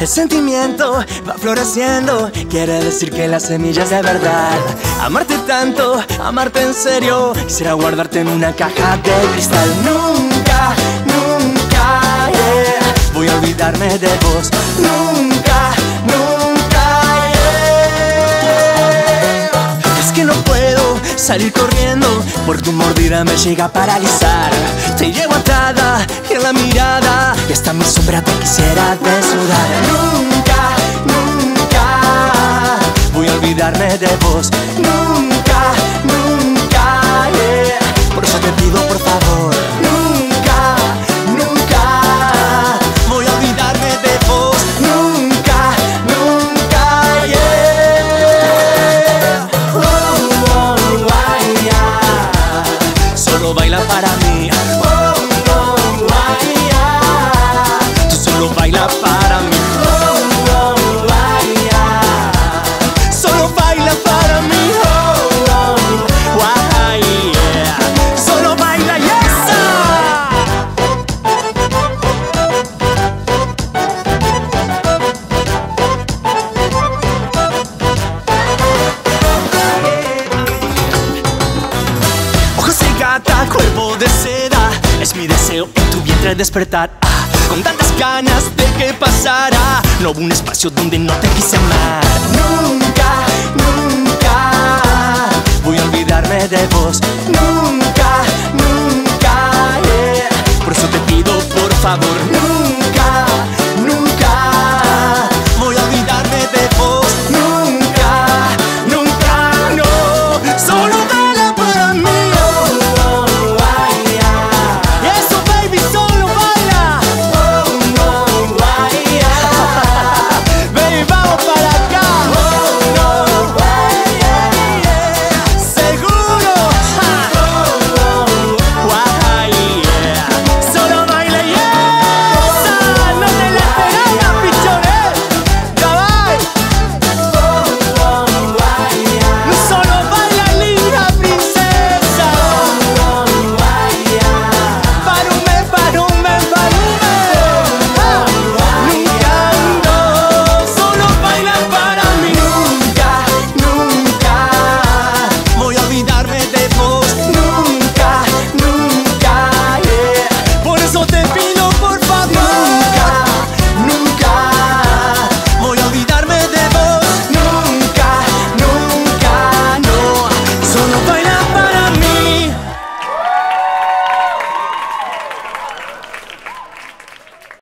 El sentimiento va floreciendo, quiere decir que la semilla es de verdad. Amarte tanto, amarte en serio, será guardarte en una caja de cristal. Nunca, nunca, yeah, voy a olvidarme de vos. Nunca, nunca, yeah. Es que no puedo salir corriendo, por tu mordida me llega a paralizar. Te llevo atada en la mirada y hasta mi sombra te quisiera desnudar. Nunca, nunca voy a olvidarme de vos. Nunca, nunca, yeah. Por eso te pido por favor, nunca, nunca voy a olvidarme de vos. Nunca, nunca, yeah. Oh, oh, oh, yeah. Solo baila para mí. Baila para mí, oh, oh, yeah. Solo baila para mí, oh, oh, yeah. Solo baila, yes. Ojos de gata, cuerpo de seda, es mi deseo en tu vientre despertar. Con tantas ganas de que pasara, no hubo un espacio donde no te quise amar. Nunca, nunca voy a olvidarme de vos. Nunca.